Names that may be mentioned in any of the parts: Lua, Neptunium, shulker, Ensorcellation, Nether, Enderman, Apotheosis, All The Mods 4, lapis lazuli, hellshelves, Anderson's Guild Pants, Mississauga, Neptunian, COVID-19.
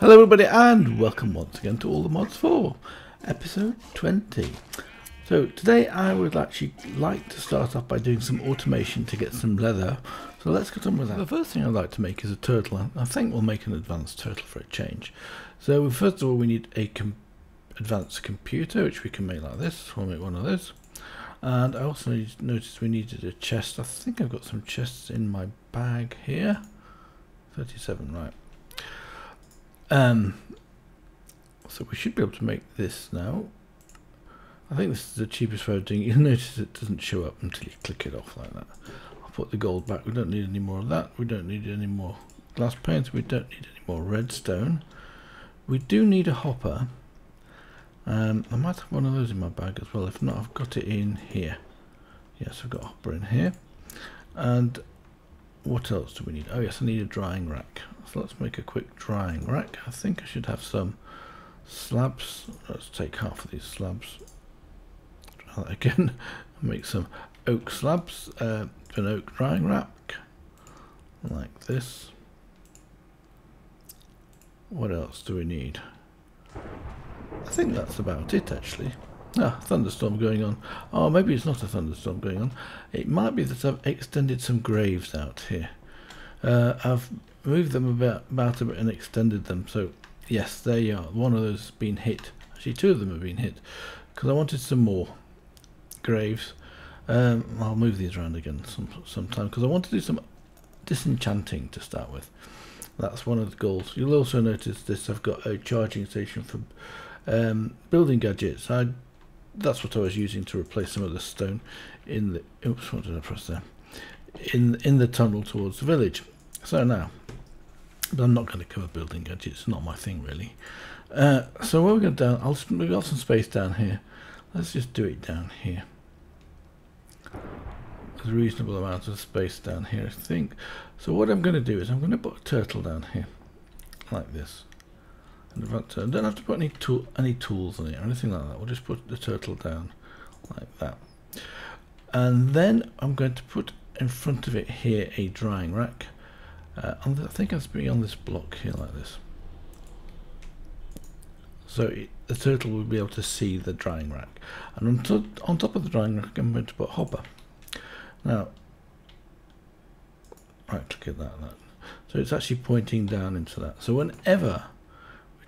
Hello everybody and welcome once again to All The Mods 4, episode 20. So today I would actually like to start off by doing some automation to get some leather. So let's get on with that. The first thing I'd like to make is a turtle, and I think we'll make an advanced turtle for a change. So first of all we need a advanced computer, which we can make like this. We'll make one of those. And I also noticed we needed a chest. I think I've got some chests in my bag here. 37, right. So we should be able to make this now. I think this is the cheapest way of doing it. You'll notice it doesn't show up until you click it off like that. I'll put the gold back. We don't need any more of that. We don't need any more glass panes. We don't need any more redstone. We do need a hopper. I might have one of those in my bag as well. If not, I've got it in here. Yes, I've got a hopper in here. And what else do we need? Oh yes, I need a drying rack. So let's make a quick drying rack. I think I should have some slabs. Let's take half of these slabs. Try that again. Make some oak slabs. An oak drying rack. Like this. What else do we need? I think that's about it actually. Ah, thunderstorm going on. Oh, maybe it's not a thunderstorm going on. It might be that I've extended some graves out here. I've moved them about a bit and extended them. So, yes, there you are. One of those has been hit. Actually, two of them have been hit. Because I wanted some more graves. I'll move these around again sometime. Because I want to do some disenchanting to start with. That's one of the goals. You'll also notice this. I've got a charging station for building gadgets. That's what I was using to replace some of the stone in the oops, what did I press there? In the tunnel towards the village. So now, but I'm not going to cover building gadgets. It's not my thing really. So what we're going to do, we've got some space down here. Let's just do it down here. There's a reasonable amount of space down here, I think. So what I'm going to do is I'm going to put a turtle down here, like this. And I don't have to put any tools on it or anything like that. We'll just put the turtle down like that. And then I'm going to put in front of it here a drying rack. I think I'm being on this block here like this. So the turtle will be able to see the drying rack. And on top of the drying rack I'm going to put hopper. Now, right click at that. So it's actually pointing down into that. So whenever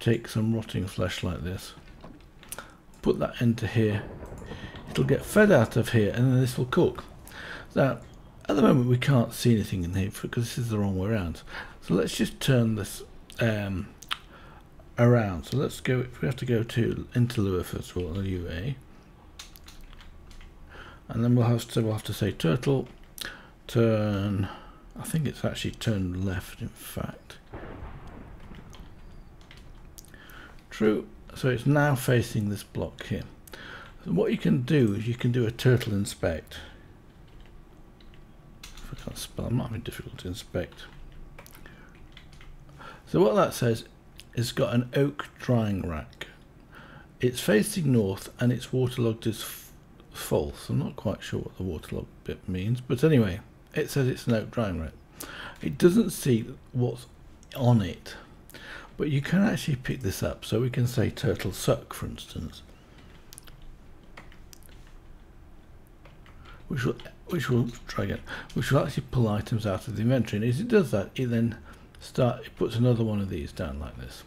take some rotting flesh like this, put that into here, it'll get fed out of here and then this will cook. Now at the moment we can't see anything in here because this is the wrong way around, so let's just turn this around. So let's go, we have to go to into Lua first of all, Lua, and then we'll have to say turtle turn. I think it's actually turned left in fact. True. So it's now facing this block here. So what you can do is you can do a turtle inspect. If I can't spell, it might be difficult to inspect. So what that says is got an oak drying rack. It's facing north and it's waterlogged is false. I'm not quite sure what the waterlogged bit means, but anyway, it says it's an oak drying rack. It doesn't see what's on it. But you can actually pick this up, so we can say turtle suck, for instance, which will actually pull items out of the inventory. And as it does that, it then puts another one of these down like this.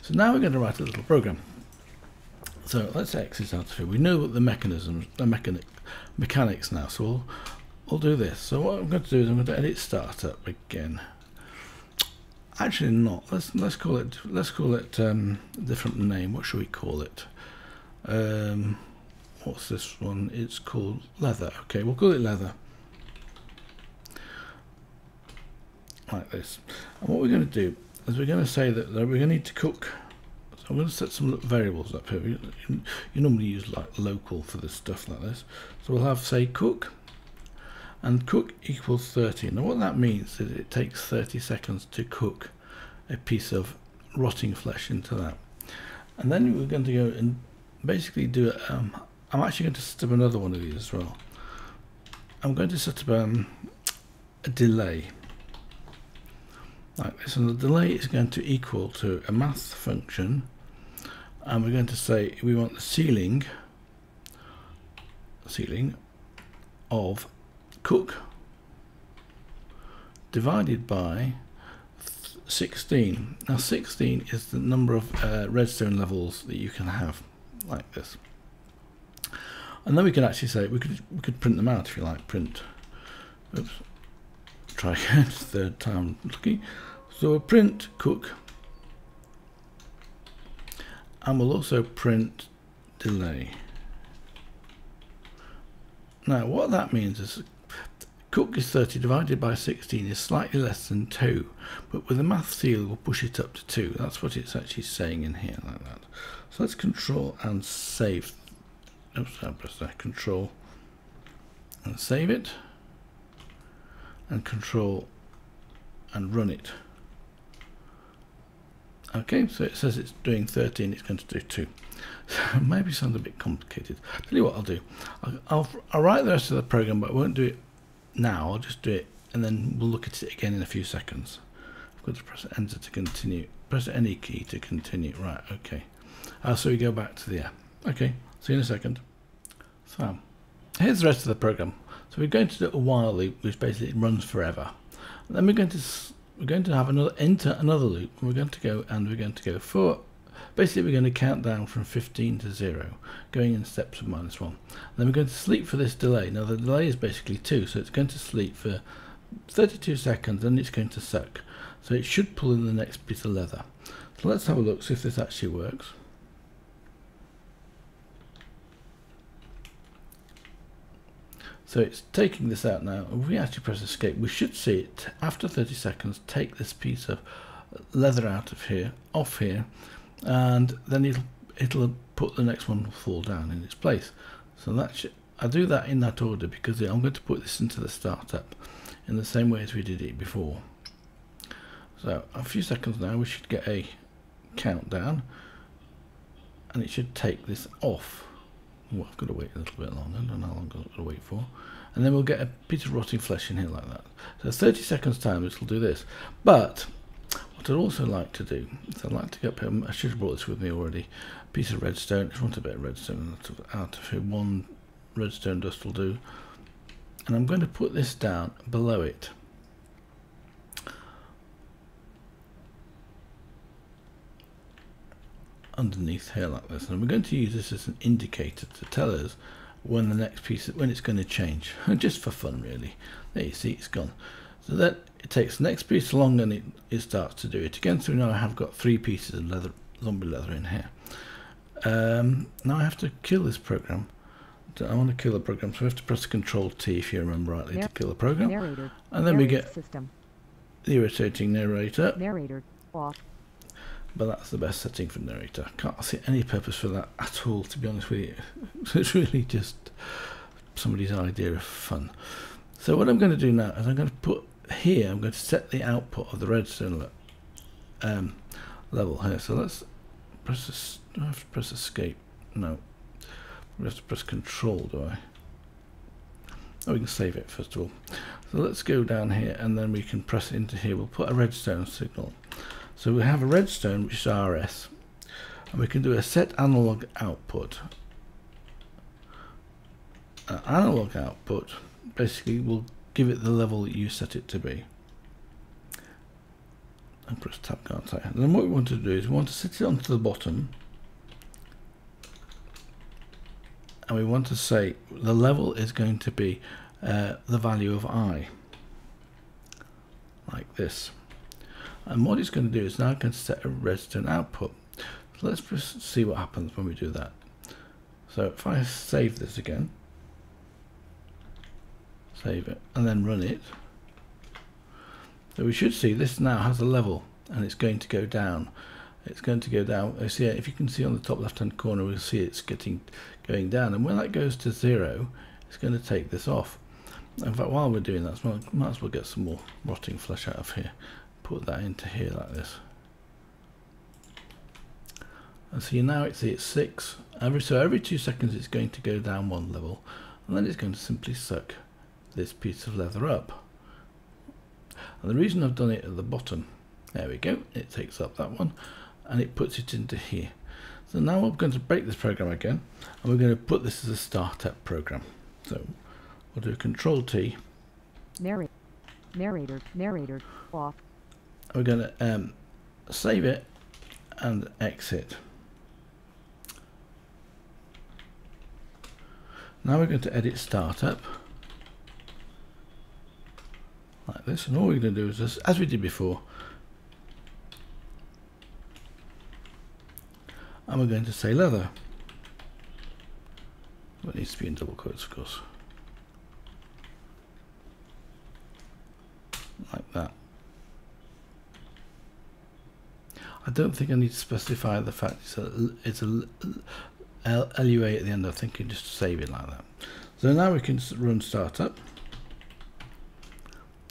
So now we're going to write a little program. So let's exit out of here. We know what the mechanics now, so we'll do this. So what I'm going to do is I'm going to edit startup again. Actually not. Let's call it a different name. What should we call it? What's this one? It's called leather. Okay, we'll call it leather. Like this. And what we're going to do is we're going to say that we're going to need to cook. So I'm going to set some variables up here. You normally use like local for this stuff like this. So we'll have say cook. And cook equals 30. Now what that means is it takes 30 seconds to cook a piece of rotting flesh into that. And then we're going to go and basically do I'm actually going to set up another one of these as well. I'm going to set up a delay. like this, and the delay is going to equal to a math function, and we're going to say we want the ceiling of cook divided by 16. Now 16 is the number of redstone levels that you can have, like this. And then we could actually say we could print them out if you like. Print. Oops. Try again. Third time lucky. So we'll print cook, and we'll also print delay. Now what that means is cook is 30 divided by 16 is slightly less than 2, but with a math seal we'll push it up to 2. That's what it's actually saying in here, like that. So let's control and save. Oops, I press that. Control and save it, and control and run it. Okay, so it says it's doing 13, it's going to do 2. So maybe sounds a bit complicated. Tell you what I'll do. I'll write the rest of the program, but I won't do it now. I'll just do it, and then we'll look at it again in a few seconds. I've got to press enter to continue. Press any key to continue. Right, okay. So we go back to the air. Okay, see you in a second. So here's the rest of the program. So we're going to do a while loop, which basically runs forever. And then we're going to have another loop, and we're going to go for, basically we're going to count down from 15 to 0, going in steps of -1. And then we're going to sleep for this delay. Now the delay is basically 2, so it's going to sleep for 32 seconds, and it's going to suck. So it should pull in the next piece of leather. So let's have a look, see if this actually works. So it's taking this out now. If we actually press escape, we should see it after 30 seconds take this piece of leather out of here, off here, and then it'll put the next one will fall down in its place. So that should, I do that in that order because I'm going to put this into the startup in the same way as we did it before. So a few seconds now, we should get a countdown, and it should take this off. Well, I've got to wait a little bit longer. I don't know how long I've got to wait for. And then we'll get a piece of rotting flesh in here like that. So 30 seconds time, this will do this. But what I'd also like to do is I'd like to get up here. I should have brought this with me already. A piece of redstone. I just want a bit of redstone out of here. One redstone dust will do. And I'm going to put this down below it. Underneath here like this, and we're going to use this as an indicator to tell us when the next piece, when it's going to change, just for fun really. There you see, it's gone. So that it takes the next piece along, and it starts to do it again. So now I have got 3 pieces of leather, zombie leather in here. Now I have to kill this program. I want to kill the program, so we have to press Control-T if you remember rightly, to kill the program. Narrator. And then narrator we get system. The irritating narrator. Narrator off. But that's the best setting for narrator. I can't see any purpose for that at all, to be honest with you. It's really just somebody's idea of fun. So what I'm going to do now is I'm going to put here, I'm going to set the output of the redstone level here. So let's press this. Do I have to press escape? No. We have to press control, do I? Oh, we can save it first of all. So let's go down here, and then we can press into here. We'll put a redstone signal. So we have a redstone, which is RS, and we can do a set analog output. An analog output basically will give it the level that you set it to be. And press tab, can't I? And then what we want to do is we want to set it onto the bottom, and we want to say the level is going to be the value of I, like this. And what it's going to do is now I can set a redstone output. So let's just see what happens when we do that. So if I save this again, save it, and then run it. So we should see this now has a level, and it's going to go down. It's going to go down. I see if you can see on the top left-hand corner, we'll see it's going down. And when that goes to 0, it's going to take this off. In fact, while we're doing that, I might as well get some more rotting flesh out of here. Put that into here like this, and so you now see it's 6. Every 2 seconds it's going to go down 1 level, and then it's going to simply suck this piece of leather up. And the reason I've done it at the bottom There we go. It takes up that one and it puts it into here. So now I'm going to break this program again and we're going to put this as a startup program. So we'll do Control T. Narrator off. We're going to save it and exit. Now we're going to edit startup like this, and all we're going to do is just, as we did before, and we're going to say leather. It needs to be in double quotes, of course, like that. I don't think I need to specify the fact it's a LUA at the end. I think you just save it like that. So now we can run startup.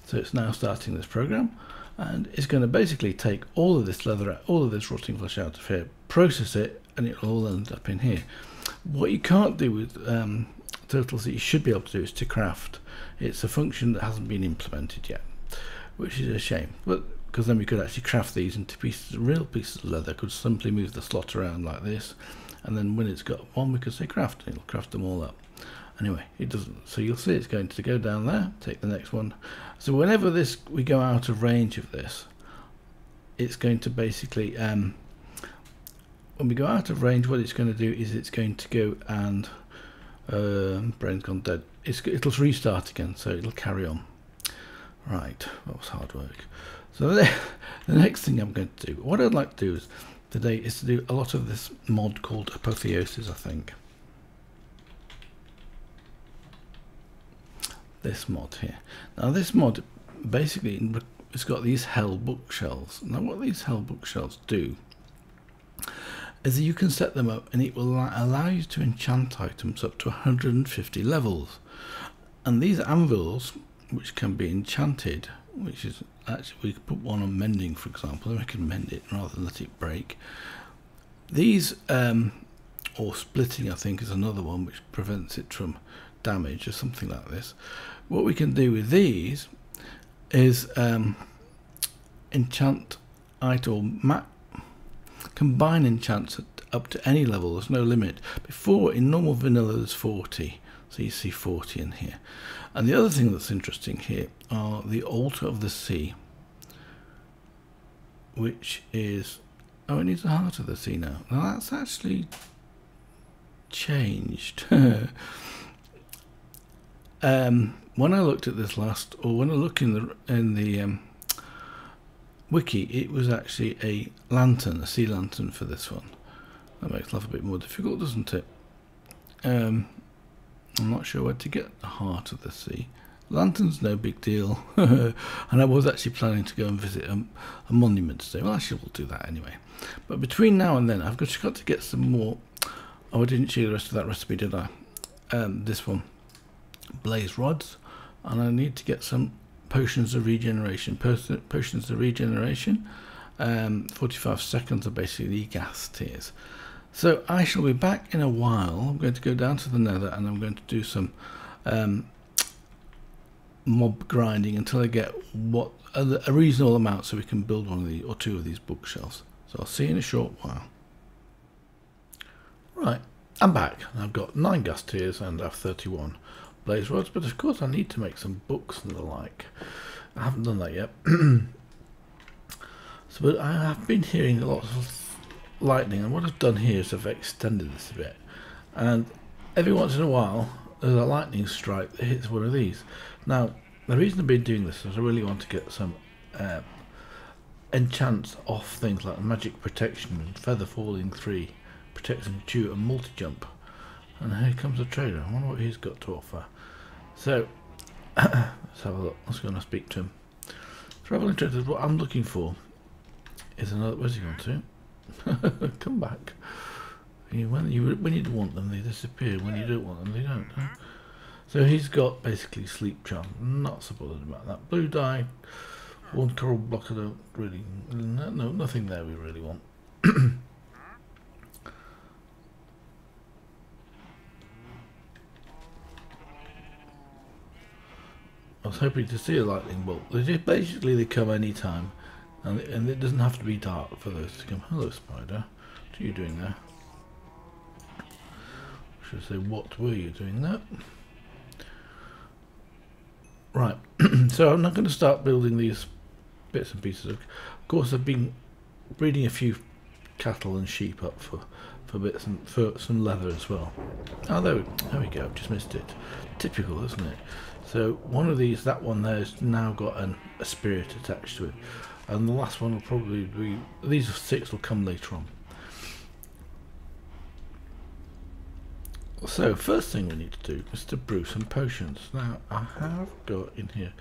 So it's now starting this program, and it's going to basically take all of this leather, all of this rotting flesh out of here, process it, and it'll all end up in here. What you can't do with turtles that you should be able to do is to craft. It's a function that hasn't been implemented yet, which is a shame. But because then we could actually craft these into pieces, real pieces of leather. Could simply move the slot around like this, and then when it's got one, we could say craft, and it'll craft them all up. Anyway, it doesn't. So you'll see it's going to go down there, take the next one. So whenever this we go out of range of this, it's going to basically when we go out of range, what it's going to do is it's going to go and brain's gone dead. It'll restart again, so it'll carry on. Right, that was hard work. So the next thing I'm going to do, what I'd like to do is today is to do a lot of this mod called Apotheosis, I think. This mod here. Now this mod basically it's got these hell bookshelves. Now what these hell bookshelves do is that you can set them up and it will allow you to enchant items up to 150 levels. And these anvils, which can be enchanted, which is actually, we could put one on mending, for example, and we can mend it rather than let it break. These, or splitting, I think, is another one which prevents it from damage or something like this. What we can do with these is enchant item, combine enchants at up to any level. There's no limit. Before, in normal vanilla, there's 40. So you see 40 in here. And the other thing that's interesting here are the Altar of the Sea, which is, oh, it needs the Heart of the Sea now. Now that's actually changed. When I looked at this last, or when I looked in the wiki, it was actually a lantern, a sea lantern for this one. That makes life a bit more difficult, doesn't it? I'm not sure where to get the Heart of the Sea. Lantern's no big deal. And I was actually planning to go and visit a monument today. Well, actually, we'll do that anyway. But between now and then, I've just got to get some more. Oh, I didn't show you the rest of that recipe, did I? This one. Blaze rods. And I need to get some potions of regeneration. Potions of regeneration. 45 seconds are basically the gas tiers. So I shall be back in a while. I'm going to go down to the nether and I'm going to do some mob grinding until I get what a reasonable amount so we can build one of these or two of these bookshelves. So I'll see you in a short while. Right, I'm back. I've got 9 gas tiers and I have 31 blaze rods, but of course I need to make some books and the like. I haven't done that yet. So, but I have been hearing a lot of lightning, and what I've done here is I've extended this a bit, and every once in a while there's a lightning strike that hits one of these. Now the reason I've been doing this is I really want to get some enchants off things like magic protection and feather falling 3, protection 2 and multi-jump. And here comes the trader. I wonder what he's got to offer. So let's have a look. Let's go and speak to him. Traveling trader, what I'm looking for is another, where's he going to? Come back. When you want them, they disappear. When you don't want them, they don't. Huh? So he's got basically sleep charm. Not so bothered about that. Blue dye, one coral block. I don't really. No, nothing there we really want. I was hoping to see a lightning bolt. They just basically come any time. And it doesn't have to be dark for those to come. Hello, spider. What are you doing there? I should say, what were you doing there? Right. So I'm not going to start building these bits and pieces. Of course, I've been breeding a few cattle and sheep up for bits and for some leather as well. Oh, there we go. I've just missed it. Typical, isn't it? So one of these, that one there, has now got a spirit attached to it, and the last one will probably be. These six will come later on. So first thing we need to do is to brew some potions. Now I have got in here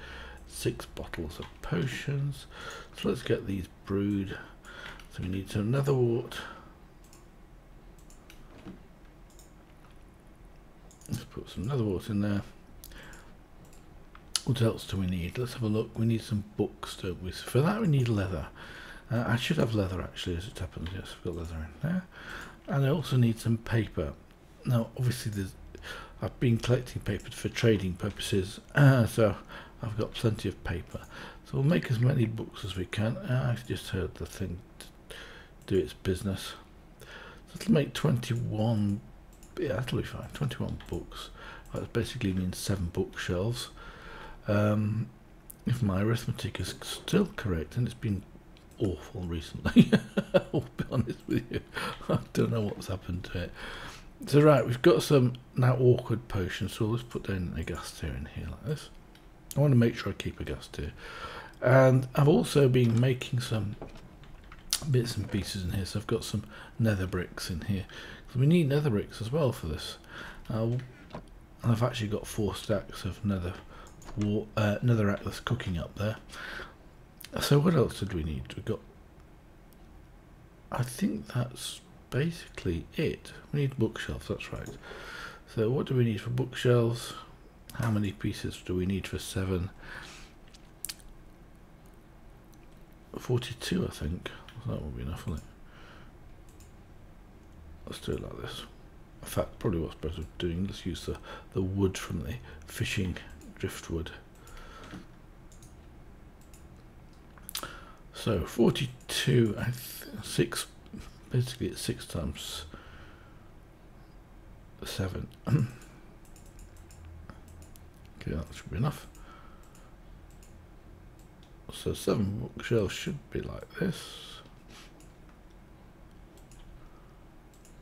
6 bottles of potions, so let's get these brewed. So we need some netherwort. Let's put some netherwort in there. What else do we need? Let's have a look. We need some books, don't we? So for that we need leather. I should have leather actually, as it happens. Yes, I've got leather in there. And I also need some paper. Now obviously I've been collecting paper for trading purposes, so I've got plenty of paper. So we'll make as many books as we can. I've just heard the thing do its business. So it'll make 21, yeah, that'll be fine, 21 books. That basically means 7 bookshelves. If my arithmetic is still correct, and it's been awful recently, I'll be honest with you, I don't know what's happened to it. So right, we've got some now awkward potions, so let's put down a gas tier in here like this. I want to make sure I keep a gas tier. And I've also been making some bits and pieces in here, so I've got some nether bricks in here. So we need nether bricks as well for this. I've actually got 4 stacks of nether atlas cooking up there. So what else did we need? We've got, I think that's basically it. We need bookshelves, that's right. So what do we need for bookshelves? How many pieces do we need for 7? 42, I think. That won't be enough, will it? Let's do it like this. In fact, probably what's better doing, let's use the wood from the fishing driftwood. So 42, I think, 6, basically it's 6 times 7. Okay, that should be enough. So 7 bookshelves should be like this.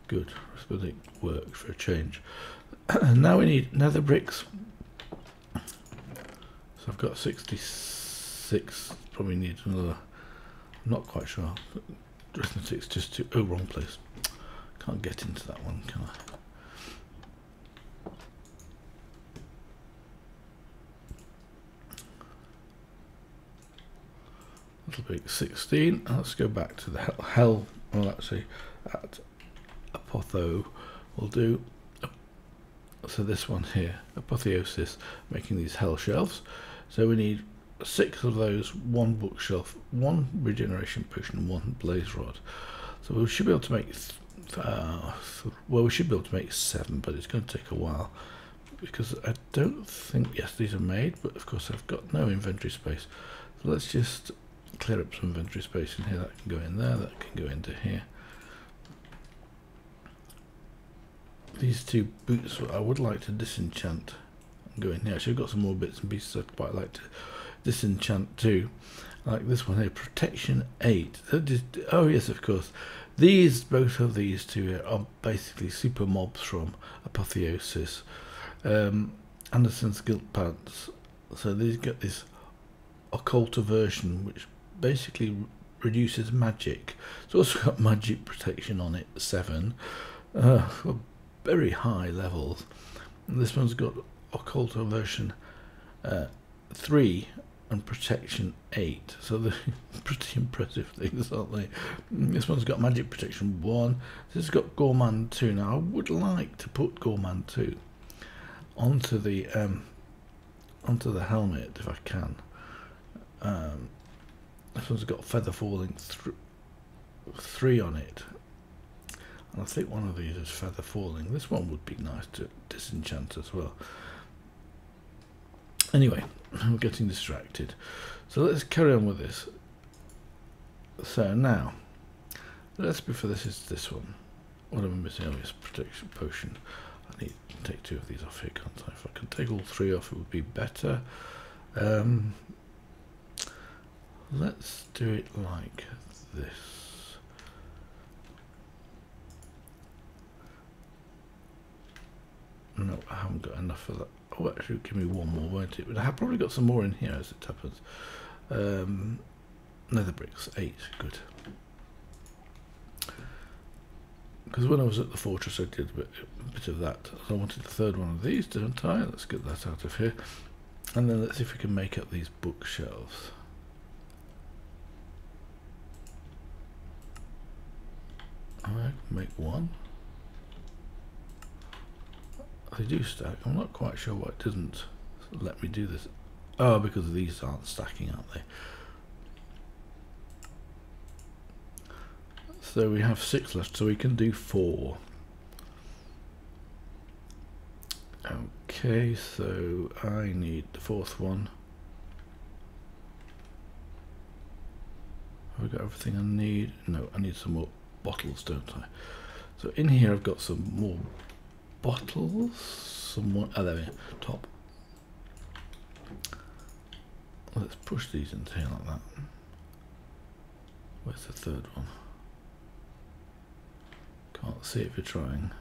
Good, it worked for a change. Now we need nether bricks. So I've got 66, probably need another, I'm not quite sure. Arithmetic's just too, oh, wrong place. Can't get into that one, can I? That'll be 16. Let's go back to the hell, well actually, at Apotho will do. So this one here, Apotheosis, making these hell shelves. So we need 6 of those, 1 bookshelf, 1 regeneration potion, and 1 blaze rod. So we should be able to make, well, we should be able to make 7, but it's going to take a while because I don't think, yes, these are made, but of course I've got no inventory space. So let's just clear up some inventory space in here. That can go in there, that can go into here. These 2 boots I would like to disenchant and go in here. Actually, I've got some more bits and pieces I'd quite like to disenchant too. Like this one here, Protection 8. Oh yes, of course. These, both of these 2 here are basically super mobs from Apotheosis. Anderson's Guild Pants. So these got this occult aversion, which basically reduces magic. It's also got magic protection on it, 7. Very high levels. And this one's got occult aversion 3 and protection 8, so they're pretty impressive things, aren't they? This one's got magic protection 1. This has got gourmand 2. Now I would like to put gourmand 2 onto the helmet if I can. This one's got feather falling 3 on it. I think one of these is feather falling. This one would be nice to disenchant as well. Anyway, I'm getting distracted. So let's carry on with this. So now, the recipe for this is this one. What am I missing? Oh, yes, protection potion. I need to take two of these off here, can't I? If I can take all three off, it would be better. Let's do it like this. No, I haven't got enough for that. Oh, actually, give me one more, won't it? But I have probably got some more in here as it happens. Nether bricks, 8, good. Because when I was at the fortress, I did a bit of that. So I wanted the third one of these, didn't I? Let's get that out of here. And then let's see if we can make up these bookshelves. I can make one. They do stack. I'm not quite sure why it doesn't let me do this. Oh, because these aren't stacking, aren't they? So we have 6 left, so we can do 4. Okay, so I need the 4th one. Have I got everything I need? No, I need some more bottles, don't I? So in here I've got some more bottles. Oh, there we are, top. Let's push these into here like that. Where's the third one? Can't see if you're trying.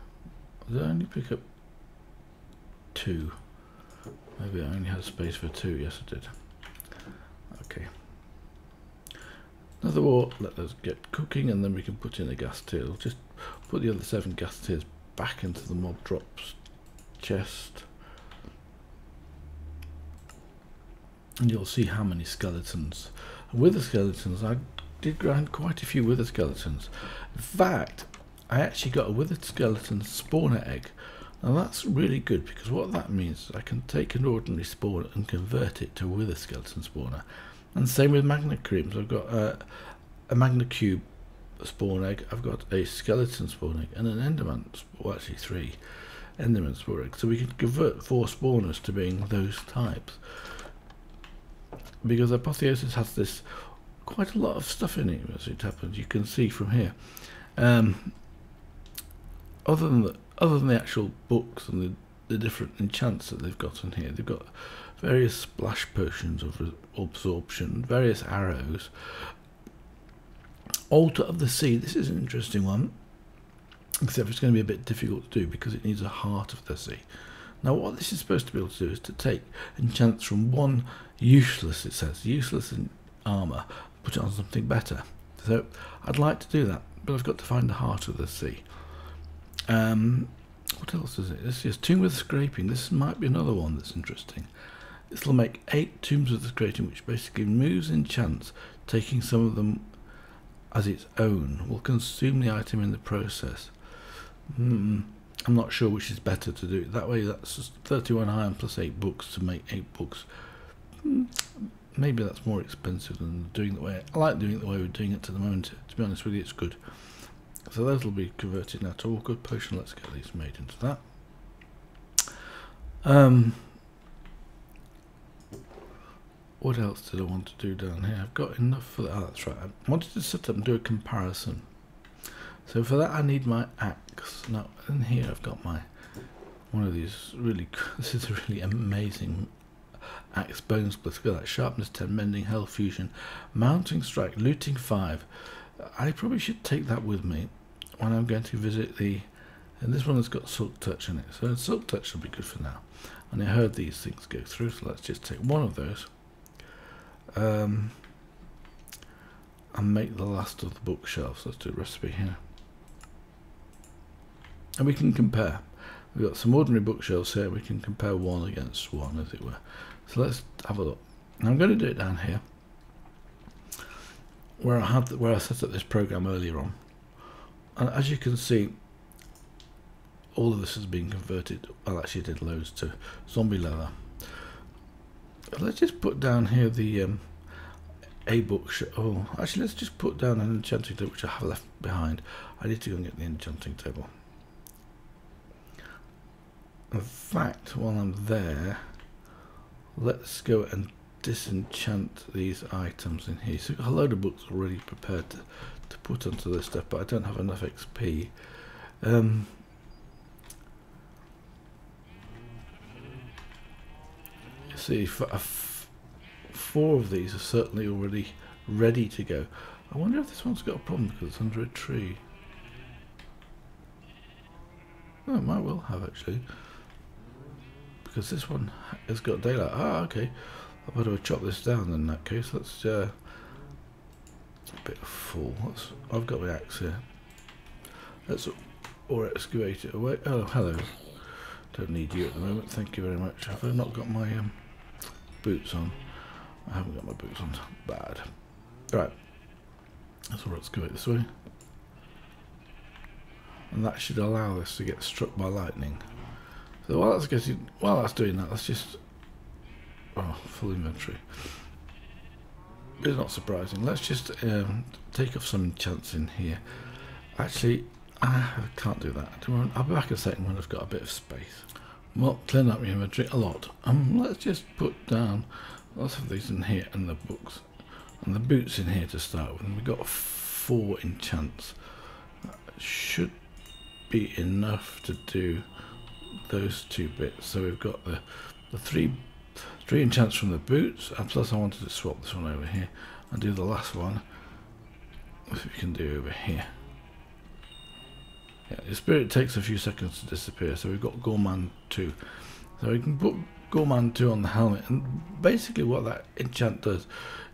Did I only pick up 2? Maybe I only had space for 2. Yes, I did. Okay. Another wall. Let those get cooking, and then we can put in the gas tier. We'll just put the other 7 gas tiers back into the mob drops chest, and you'll see how many skeletons. And with the skeletons, I did grind quite a few wither skeletons. In fact, I actually got a withered skeleton spawner egg. Now that's really good, because what that means is I can take an ordinary spawn and convert it to a withered skeleton spawner. And same with magna creams. I've got a magna cube spawn egg, I've got a skeleton spawn egg, and an enderman, well actually 3 enderman spawn eggs. So we can convert 4 spawners to being those types. Because Apotheosis has this quite a lot of stuff in it, as it happens, you can see from here. Other than the actual books and the different enchants that they've got in here, they've got various splash potions of absorption, various arrows. Altar of the Sea, this is an interesting one, except it's going to be a bit difficult to do because it needs a Heart of the Sea. Now what this is supposed to be able to do is to take enchants from one useless, it says, useless in armour, put it on something better. So I'd like to do that, but I've got to find the Heart of the Sea. What else is it? This is Tomb with Scraping. This might be another one that's interesting. This will make 8 Tombs with Scraping, which basically moves enchants, taking some of them as its own. Will consume the item in the process. I'm not sure which is better to do. That way, that's 31 iron plus 8 books to make 8 books. Maybe that's more expensive than doing the way I like doing it, the way we're doing it to the moment. To be honest with you, it's good. So those will be converted now to all good potion. Let's get these made into that. What else did I want to do down here? I've got enough for that. Oh, that's right. I wanted to set up and do a comparison. So for that, I need my axe. Now in here, I've got my one of these really. This is a really amazing axe bone split. Look at that, sharpness 10, mending, hell fusion, mounting strike, looting 5. I probably should take that with me when I'm going to visit the. And this one has got silk touch in it, so silk touch will be good for now. And I heard these things go through, so let's just take one of those. And make the last of the bookshelves. Let's do a recipe here, and we can compare. We've got some ordinary bookshelves here. We can compare one against one, as it were. So let's have a look. Now I'm going to do it down here, where I had where I set up this program earlier on, and as you can see, all of this has been converted. Well, actually, I did loads to zombie leather. Let's just put down here the a bookshelf. Oh, actually, let's just put down an enchanting table, which I have left behind. I need to go and get the enchanting table. In fact, while I'm there, let's go and disenchant these items in here. So I've got a load of books already prepared to put onto this stuff, but I don't have enough XP. See, four of these are certainly already ready to go. I wonder if this one's got a problem because it's under a tree. Oh, it might well have actually, because this one has got daylight. Ah, okay. I better chop this down in that case. Let's a bit of full. I've got my axe here. Let's or excavate it away. Oh, hello. Don't need you at the moment. Thank you very much. Have I not got my boots on? I haven't got my boots on. Bad. Right. That's all. Let's go this way. And that should allow this to get struck by lightning. So while that's doing that, let's just... Oh, full inventory. It's not surprising. Let's just take off some enchants in here. Actually, I can't do that. I'll be back in a second when I've got a bit of space. Well, clean up my inventory a lot. Let's just put down... Let's have these in here and the books. And the boots in here to start with. And we've got 4 enchants. That should be enough to do those 2 bits. So we've got the three enchants from the boots, and plus I wanted to swap this one over here and do the last one, which we can do over here. Yeah, the spirit takes a few seconds to disappear, so we've got Gourmand 2. So we can put Gourmand 2 on the helmet, and basically what that enchant does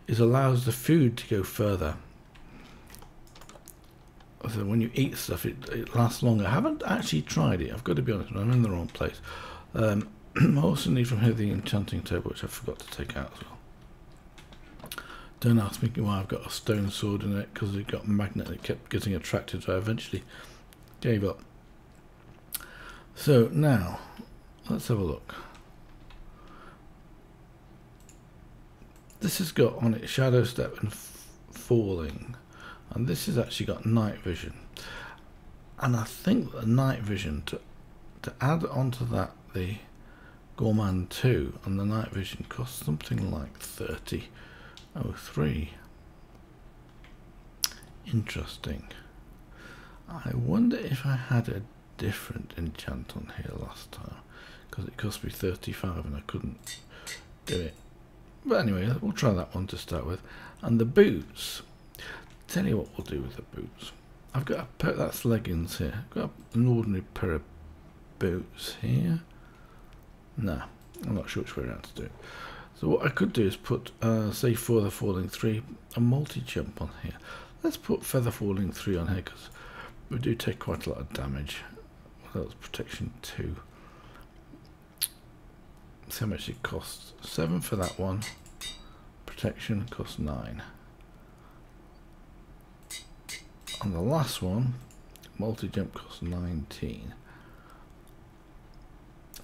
is allows the food to go further. So when you eat stuff, it lasts longer. I haven't actually tried it, I've got to be honest, I'm in the wrong place. I also need from here the enchanting table, which I forgot to take out as well. Don't ask me why I've got a stone sword in it, because it got a magnet that kept getting attracted, so I eventually gave up. So now, let's have a look. This has got on it Shadow Step and Falling, and this has actually got Night Vision. And I think the Night Vision, to add onto that the Gourmand 2 and the Night Vision costs something like 30.03. Interesting. I wonder if I had a different enchant on here last time, because it cost me 35 and I couldn't do it. But anyway, we'll try that one to start with. And the boots. Tell you what we'll do with the boots. I've got a pair, that's leggings here. I've got an ordinary pair of boots here. Nah, I'm not sure which way around to do it. So what I could do is put, say, Feather Falling 3, a multi-jump on here. Let's put Feather Falling 3 on here, because we do take quite a lot of damage. Well, that was Protection 2. Let's see how much it costs. 7 for that one. Protection costs 9. On the last one, multi-jump costs 19.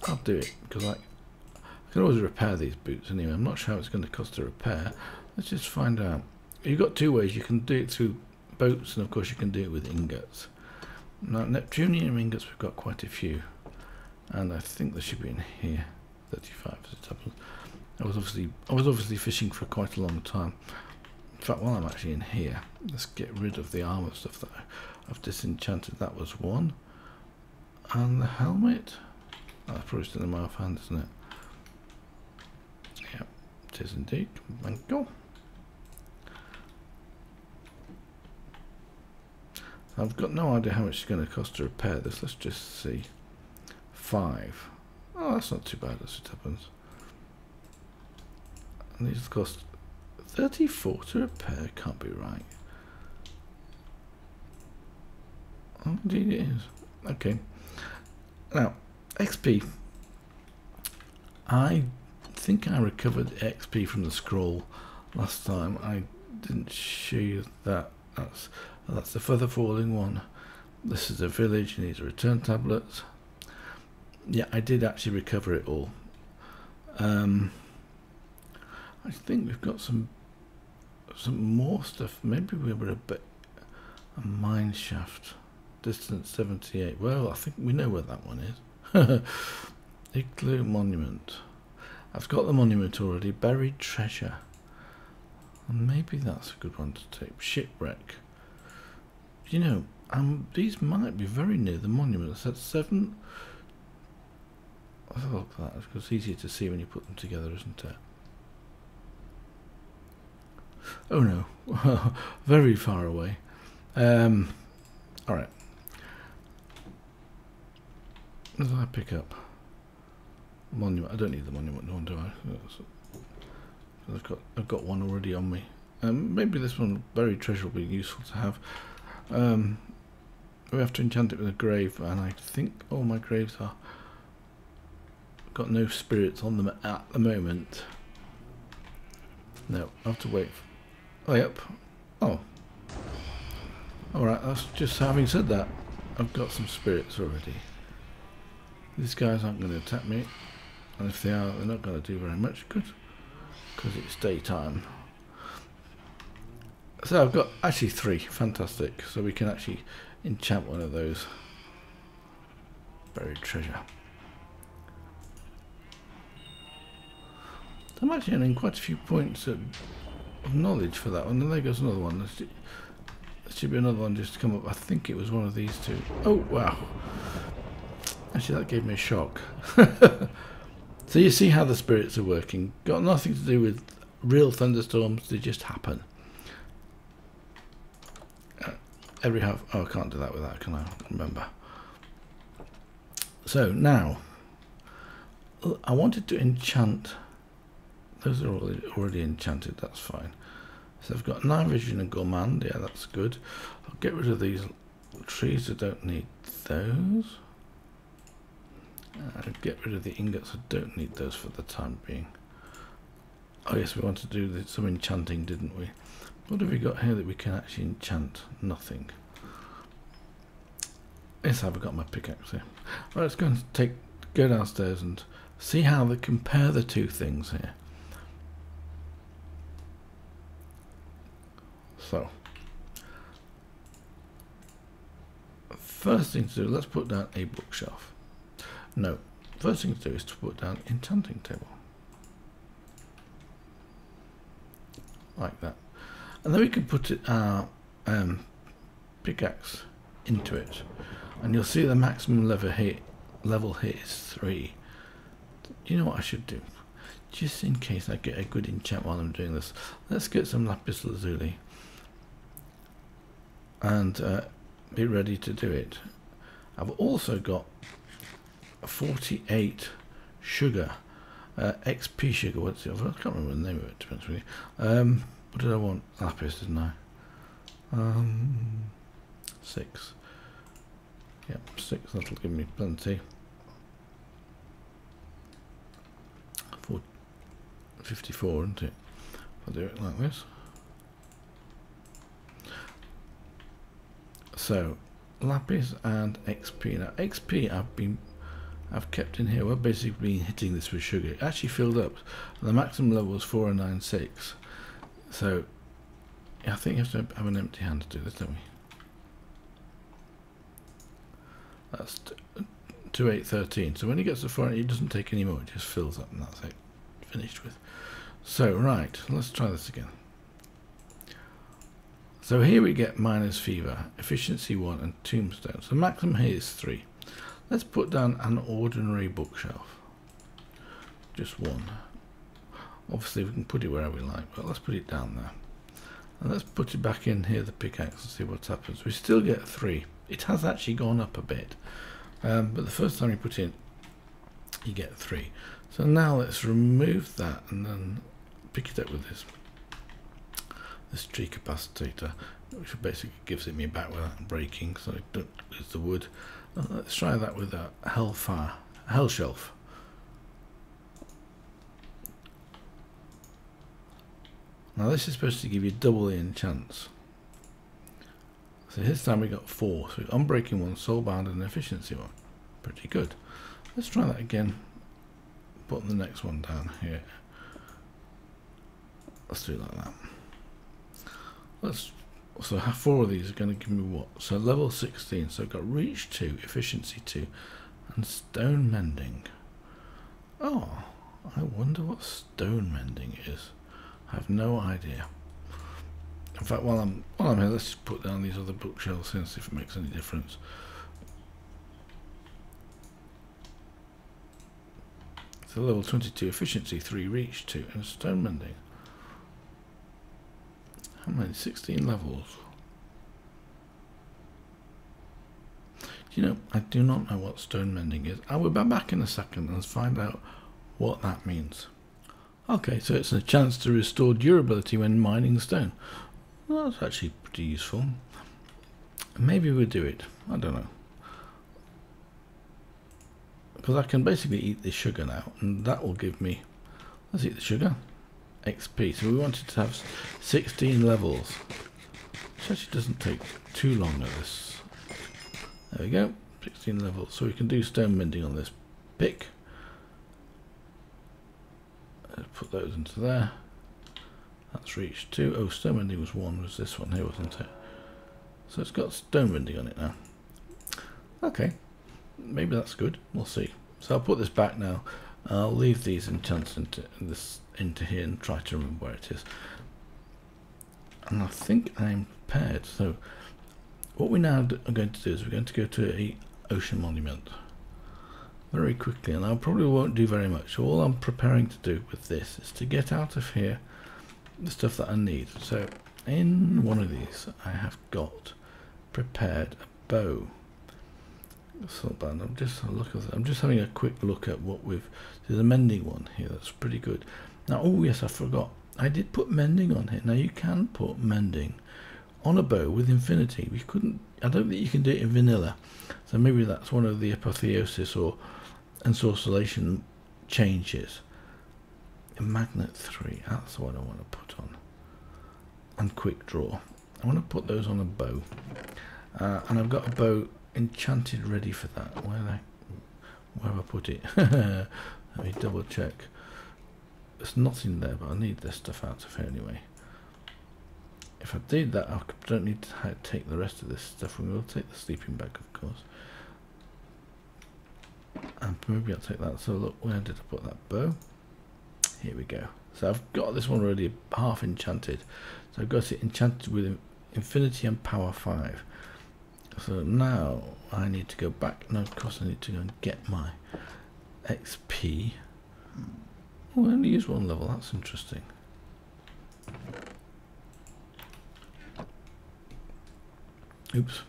I'll do it, because I can always repair these boots anyway. I'm not sure how it's going to cost to repair. Let's just find out. You've got 2 ways. You can do it through boats, and of course you can do it with ingots. Now, Neptunium ingots, we've got quite a few. And I think they should be in here. 35 as it happens. I was obviously fishing for quite a long time. In fact, while I'm actually in here, let's get rid of the armor stuff that I've disenchanted. That was one. And the helmet... That's probably still in my offhand, isn't it? Yep, it is indeed. Come and go. I've got no idea how much it's going to cost to repair this. Let's just see. 5. Oh, that's not too bad as it happens. And these cost 34 to repair. Can't be right. Oh, indeed it is. Okay. Now. XP. I think I recovered XP from the scroll last time. I didn't show you that. That's the Feather Falling one. This is a village and these are return tablets. Yeah, I did actually recover it all. I think we've got some more stuff. Maybe we were a mine shaft. Distance 78. Well, I think we know where that one is. Igloo Monument. I've got the monument already. Buried treasure. Maybe that's a good one to take. Shipwreck. You know, these might be very near the monuments. That's 7. I'll have a look at that, because it's easier to see when you put them together, isn't it? Oh no, very far away. Alright. What did I pick up? Monument. I don't need the monument one, do I? I've got one already on me. Maybe this one, buried treasure, will be useful to have. We have to enchant it with a grave, and I think all my graves are got no spirits on them at the moment. No, I have to wait. Oh, yep. Oh. Alright, that's just having said that, I've got some spirits already. These guys aren't going to attack me, and if they are, they're not going to do very much good, because it's daytime. So I've got actually 3, fantastic, so we can actually enchant one of those. Buried treasure. I'm actually earning quite a few points of knowledge for that one, and there goes another one. There should be another one just to come up. I think it was one of these two. Oh, wow. Actually, that gave me a shock. So you see how the spirits are working. Got nothing to do with real thunderstorms, they just happen. Every half... Oh, I can't do that with that, can I? Remember. So, now. I wanted to enchant... Those are already enchanted, that's fine. So I've got 9 vision and gourmand, yeah, that's good. I'll get rid of these trees, I don't need those. I'll get rid of the ingots, I don't need those for the time being. Oh yes, we want to do some enchanting, didn't we? What have we got here that we can actually enchant? Nothing. Yes, I've got my pickaxe here. Right, let's go downstairs and see how they compare the two things here. So, first thing to do, let's put down a bookshelf. No, first thing to do is to put down enchanting table. Like that. And then we can put our pickaxe into it. And you'll see the maximum level here is 3. You know what I should do? Just in case I get a good enchant while I'm doing this, let's get some lapis lazuli. And be ready to do it. I've also got 48 sugar, XP sugar. What's the other? I can't remember the name of it. Depends really. What did I want? Lapis, didn't I? 6. Yep, 6. That'll give me plenty. 54, isn't it? If I do it like this. So, lapis and XP. Now, XP I've kept in here. We're basically been hitting this with sugar. It actually filled up. The maximum level was 4096. So, I think you have to have an empty hand to do this, don't we? That's 2813. So when it gets to 400, it doesn't take any more. It just fills up, and that's it. Finished with. So, right. Let's try this again. So here we get minus fever, efficiency 1 and tombstone. So maximum here is 3. Let's put down an ordinary bookshelf. Just 1. Obviously we can put it wherever we like, but let's put it down there. And let's put it back in here, the pickaxe, and see what happens. We still get 3. It has actually gone up a bit. But the first time you put in, you get 3. So now let's remove that and then pick it up with this. This tree capacitator, which basically gives it me back without breaking, so I don't lose the wood. Let's try that with a hell shelf. Now this is supposed to give you double the enchants. So this time we got 4, so unbreaking 1, soulbound and efficiency 1. Pretty good. Let's try that again. Put the next one down here. Let's do it like that. So 4 of these are going to give me what? So level 16. So I've got reach 2, efficiency 2, and stone mending. Oh, I wonder what stone mending is. I have no idea. In fact, while I'm here, let's just put down these other bookshelves and see if it makes any difference. So level 22 efficiency, 3 reach, 2 and stone mending. How many? 16 levels. You know, I do not know what stone mending is. I will be back in a second and find out what that means. Okay, so it's a chance to restore durability when mining stone. Well, that's actually pretty useful. Maybe we'll do it. I don't know. Because I can basically eat the sugar now, and that will give me... Let's eat the sugar. XP. So we wanted to have 16 levels. Which actually doesn't take too long at this. There we go, 16 levels. So we can do stone mending on this pick. Let's put those into there. That's reached 2. Oh, stone mending was 1, was this one here, wasn't it? So it's got stone mending on it now. Okay, maybe that's good. We'll see. So I'll put this back now. I'll leave these enchants into here and try to remember where it is. And I think I'm prepared. So what we now are going to do is we're going to go to a ocean monument very quickly, and I probably won't do very much. So all I'm preparing to do with this is to get out of here the stuff that I need. So in one of these I have got prepared a bow. So I'm just having a quick look at what we've... There's a mending one here that's pretty good. Now, oh yes, I forgot, I did put mending on here. Now you can put mending on a bow with infinity. We couldn't... I don't think you can do it in vanilla, so maybe that's one of the Apotheosis or Ensorcellation changes. Magnet 3, that's what I want to put on, and quick draw. I want to put those on a bow, and I've got a bow enchanted ready for that. Where have I put it? Let me double check. It's not in there, but I need this stuff out of here anyway. If I did that, I don't need to take the rest of this stuff. We will take the sleeping bag, of course. And maybe I'll take that. So look, where did I put that bow? Here we go. So I've got this one already half enchanted. So I've got it enchanted with infinity and power 5. So now I need to go back. No, of course I need to go and get my XP. Oh, I only use 1 level. That's interesting. Oops.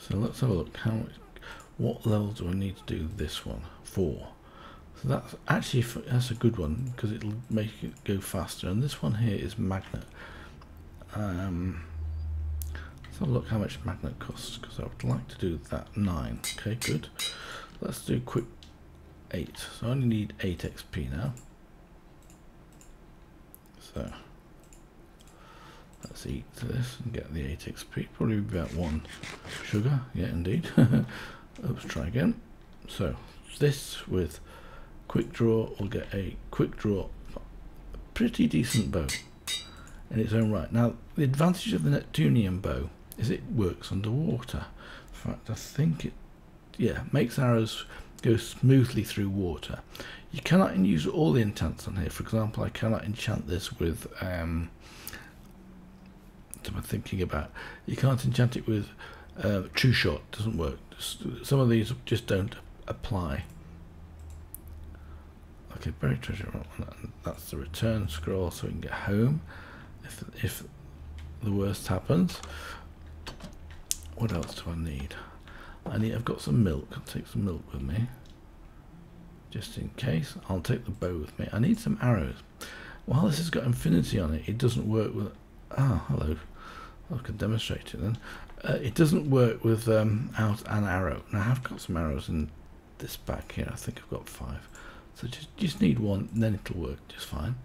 So let's have a look. How much, what level do I need to do this one? 4. So that's actually that's a good one because it'll make it go faster. And this one here is magnet. Let's have a look how much magnet costs, because I would like to do that. 9. Okay, good. Let's do quick. 8. So I only need 8 XP now. So let's eat this and get the 8 XP. Probably about 1 sugar. Yeah, indeed. Let's try again. So this with quick draw will get a quick draw, a pretty decent bow in its own right. Now the advantage of the Neptunian bow is it works underwater. In fact, I think it, yeah, makes arrows go smoothly through water. You cannot use all the enchants on here. For example, I cannot enchant this with... what am I thinking about? You can't enchant it with true shot. Doesn't work. Some of these just don't apply. Okay, buried treasure. That's the return scroll, so we can get home if the worst happens. What else do I need? I've got some milk. I'll take some milk with me, just in case. I'll take the bow with me. I need some arrows. While this has got infinity on it, it doesn't work with... Ah, hello. I can demonstrate it then. It doesn't work with out an arrow. Now, I have got some arrows in this back here. I think I've got 5. So just need 1, and then it'll work just fine.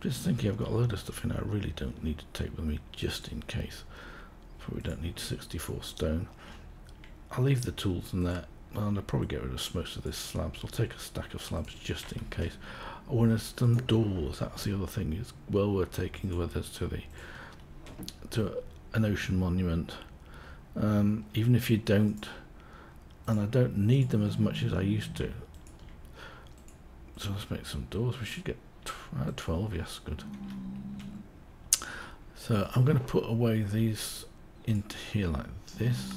Just thinking, I've got a load of stuff in there I really don't need to take with me, just in case. Probably don't need 64 stone. I'll leave the tools in there, and I'll probably get rid of most of this slabs. I'll take a stack of slabs just in case. Oh, and there's some doors. That's the other thing. It's well worth taking with us to the to an ocean monument, even if you don't, and I don't need them as much as I used to. So let's make some doors. We should get 12, yes, good. So I'm going to put away these into here like this,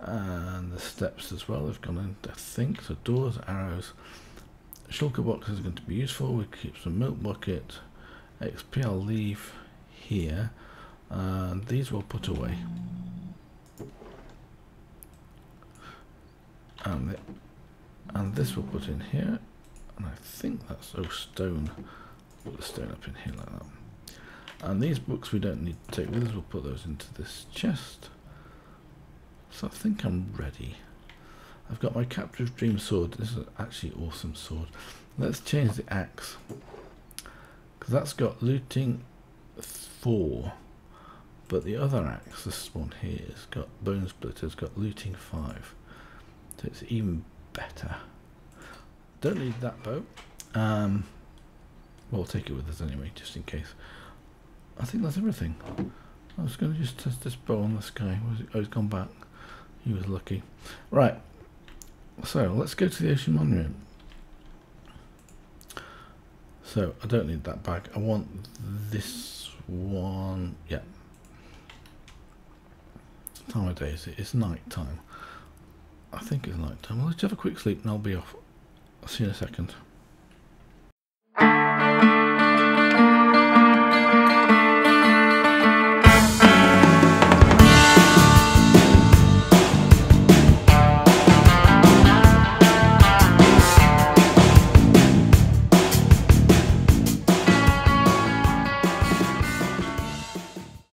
and the steps as well have gone in, I think. So doors, arrows, shulker boxes are going to be useful. We keep some milk bucket, XP I'll leave here, and these we'll put away. And this we'll put in here, and I think that's, oh, stone. Put the stone up in here like that. And these books we don't need to take with us, we'll put those into this chest. So I think I'm ready. I've got my captive dream sword. This is actually an awesome sword. Let's change the axe, because that's got looting 4, but the other axe, this one here, has got bone splitters, got looting 5, so it's even better. Don't need that bow. We'll take it with us anyway, just in case. I think that's everything. I was going to just test this bow on this guy. Oh, he's gone back. He was lucky. Right, so let's go to the ocean monument. So I don't need that bag. I want this one. Yeah. What time of day is it? It's night time. I think it's night time. Let's have a quick sleep and I'll be off. I'll see you in a second.